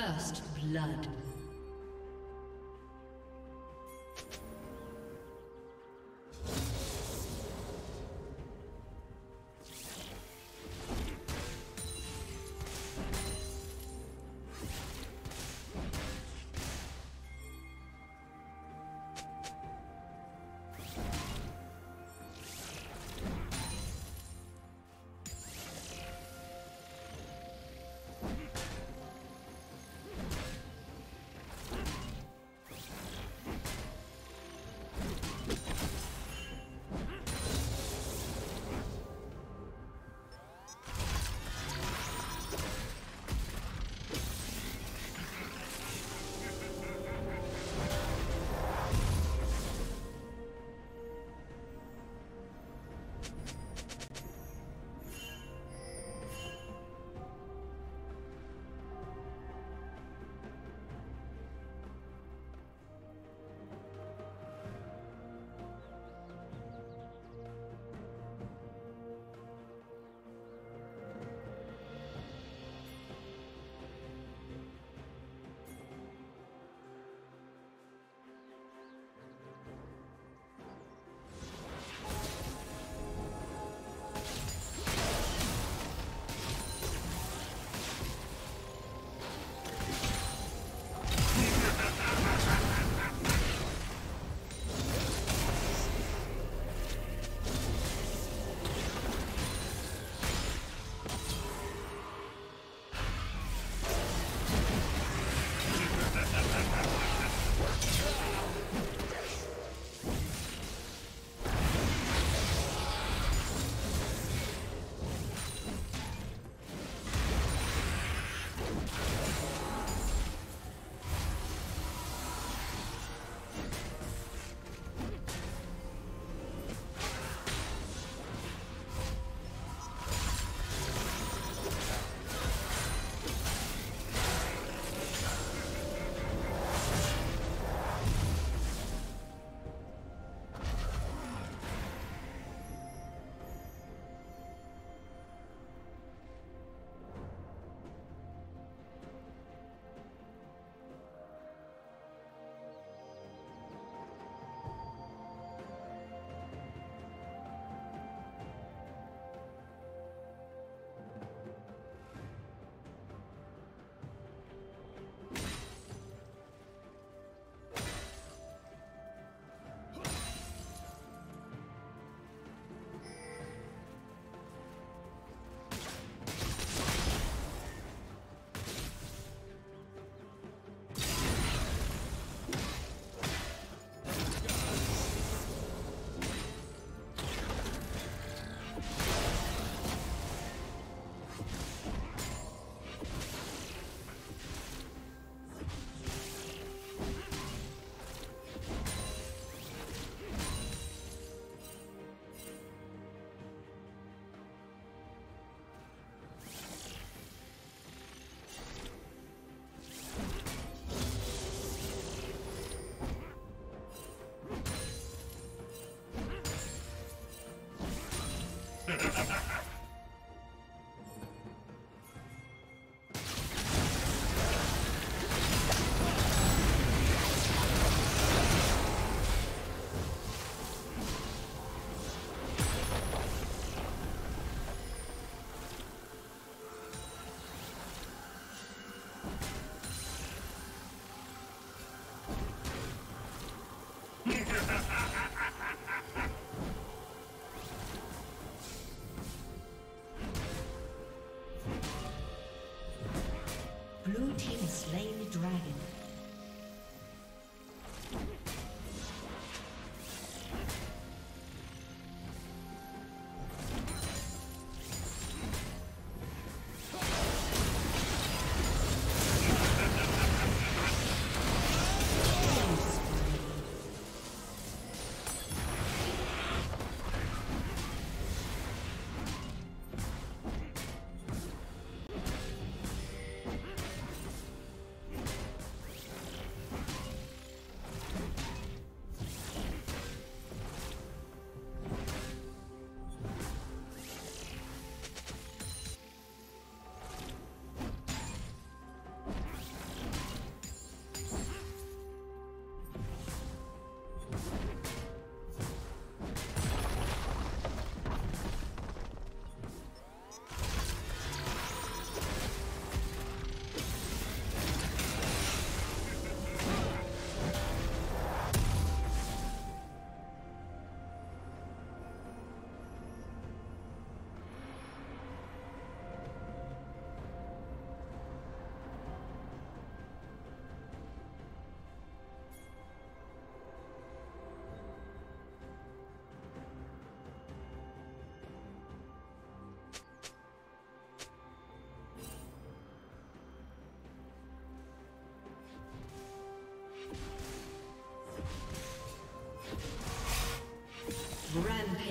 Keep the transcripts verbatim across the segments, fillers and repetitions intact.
First blood.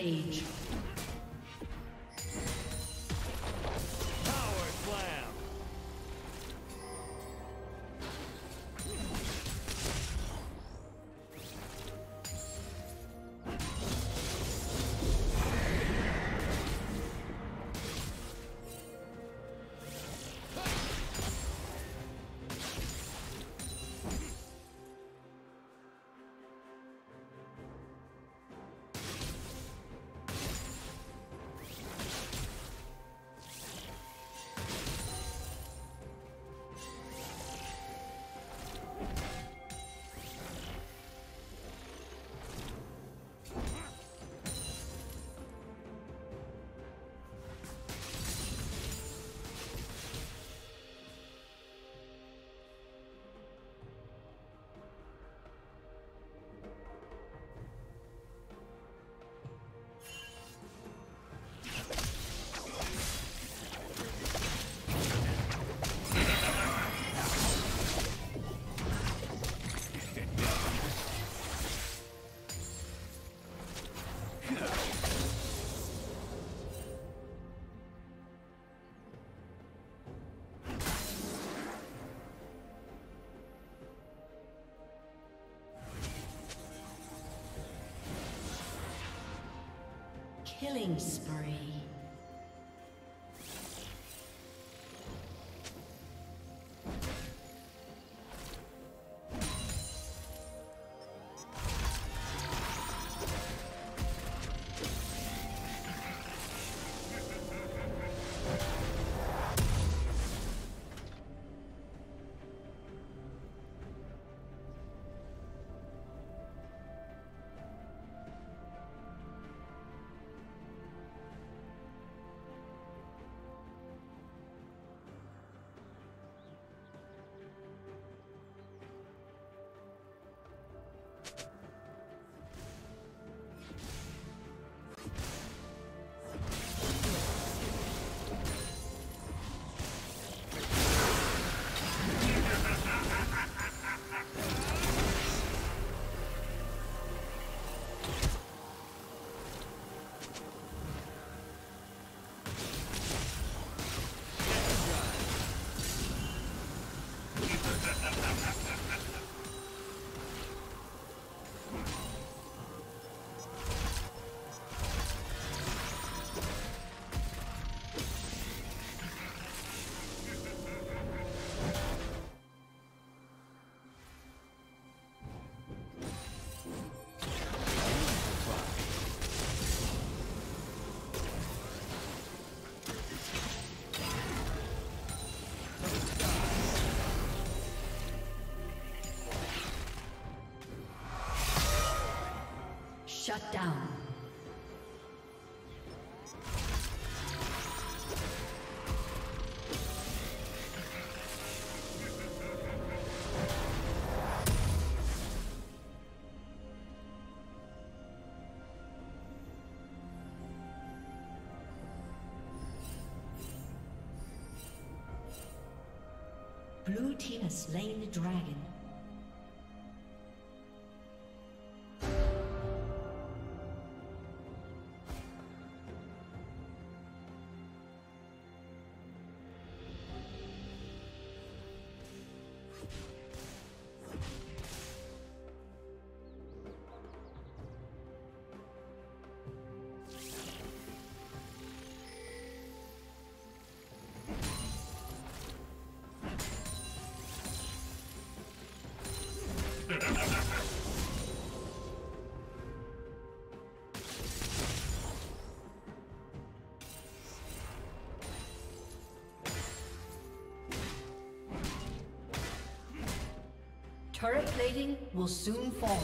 Rampage. Killing spree. Shut down. Blue team has slain the dragon. Turret plating will soon fall.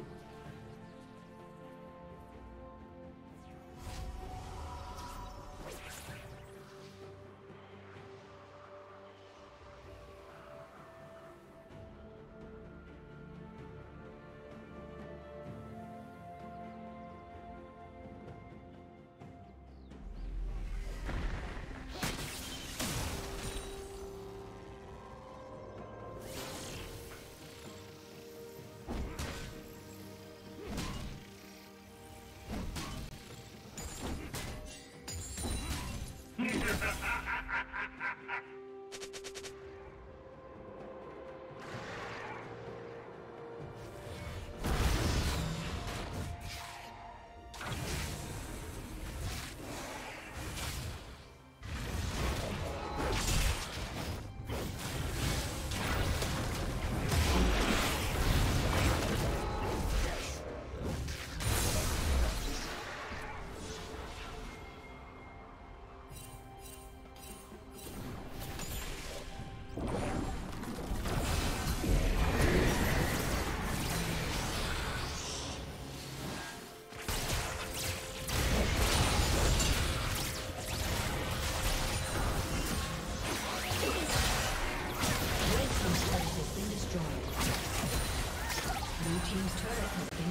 Team's turret has been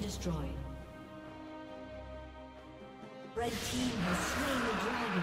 destroyed. Red team has slain the dragon.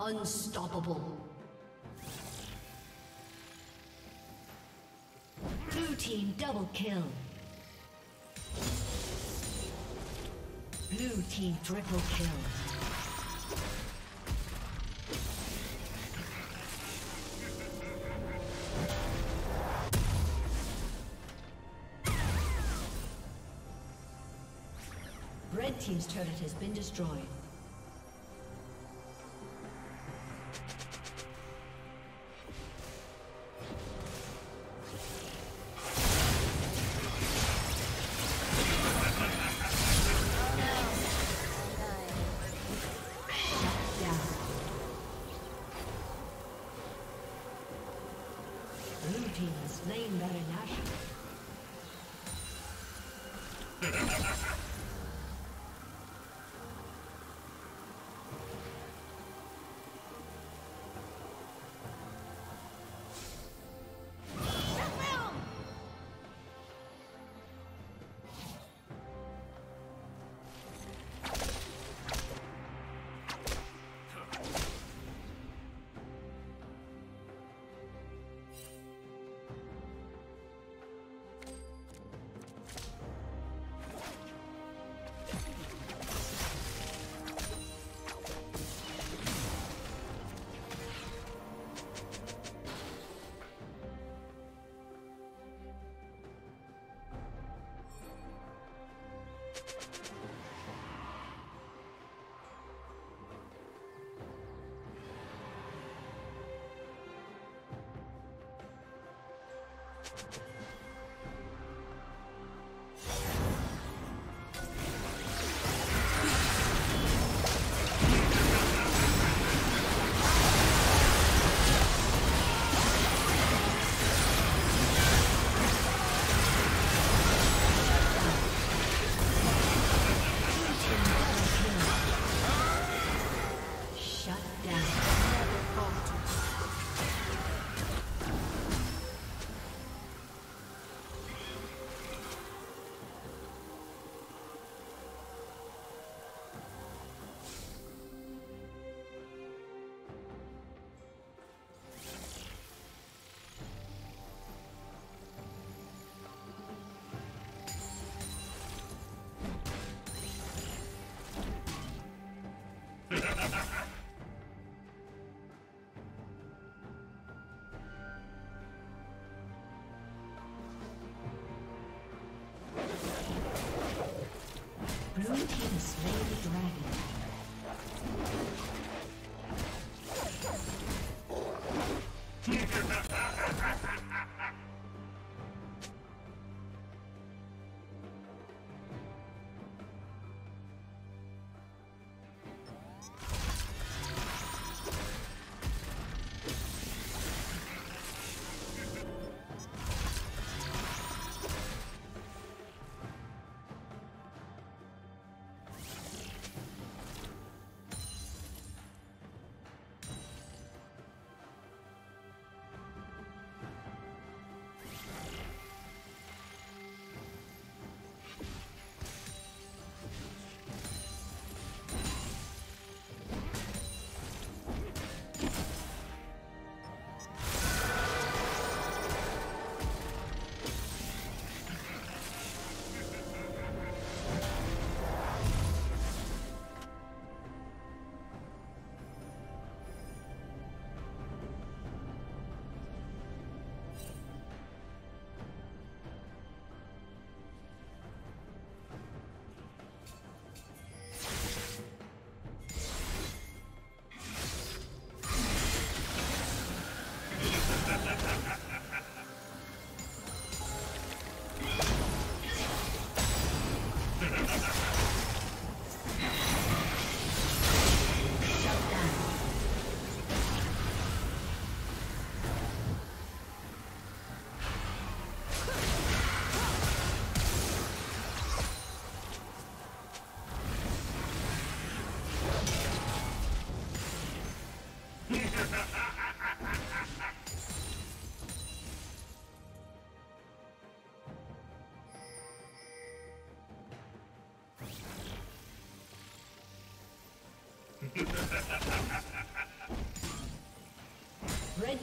Unstoppable. Blue team double kill. Blue team triple kill. Red team's turret has been destroyed. Blue team slay the dragon. Ha ha ha ha ha ha! Red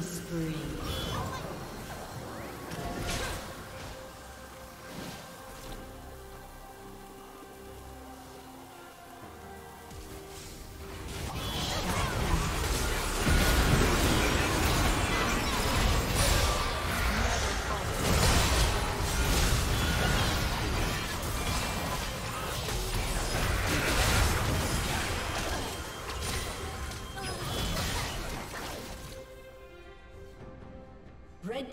Spree. Red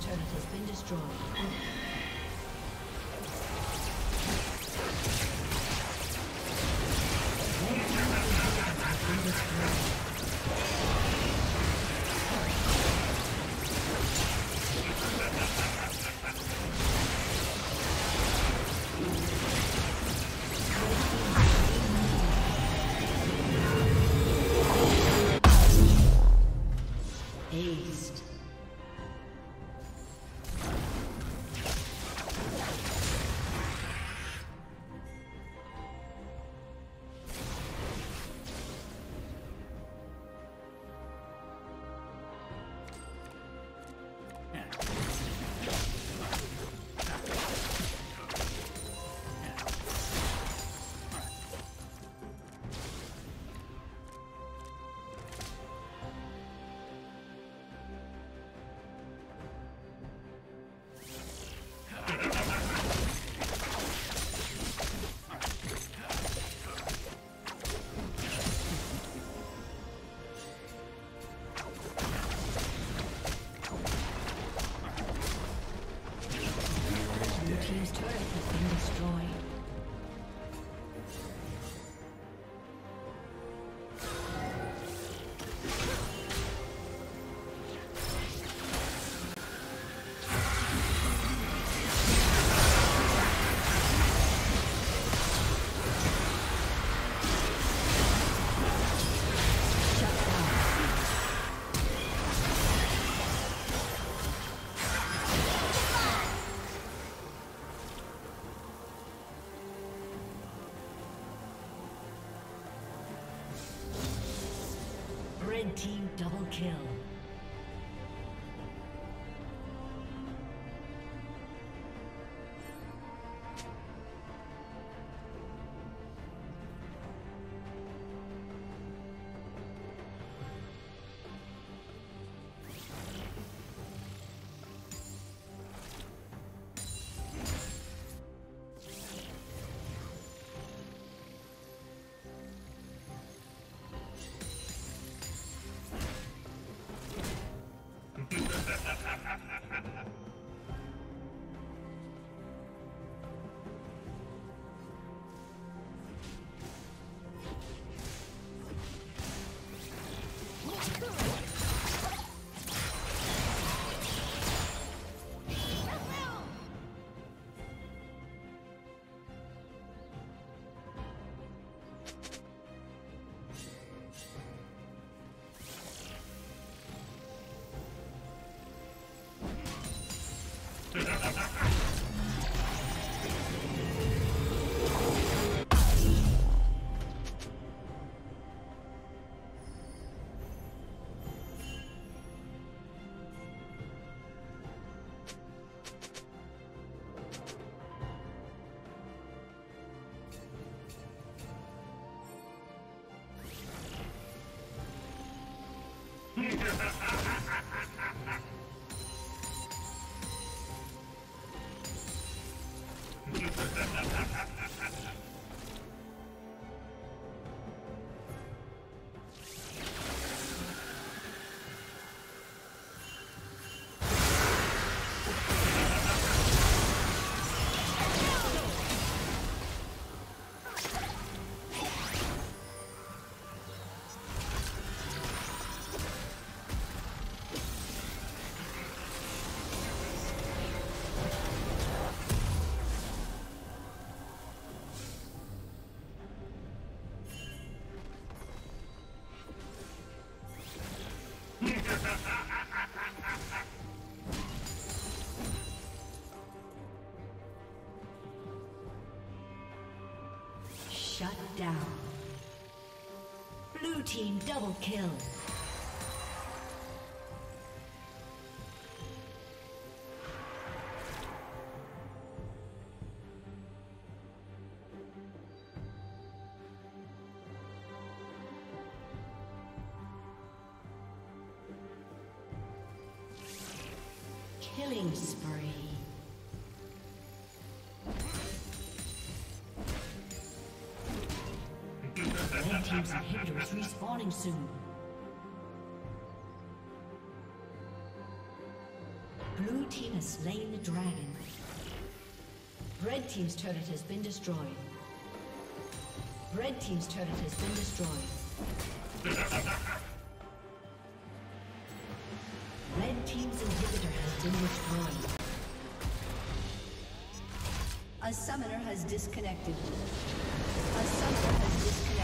turret has been destroyed. Aced. Red team double kill. Shut down. Blue team double kill. Killing spree. Red team's inhibitors respawning soon. Blue team has slain the dragon. Red team's turret has been destroyed. Red team's turret has been destroyed. Red team's inhibitor has been destroyed. A summoner has disconnected. A summoner has disconnected.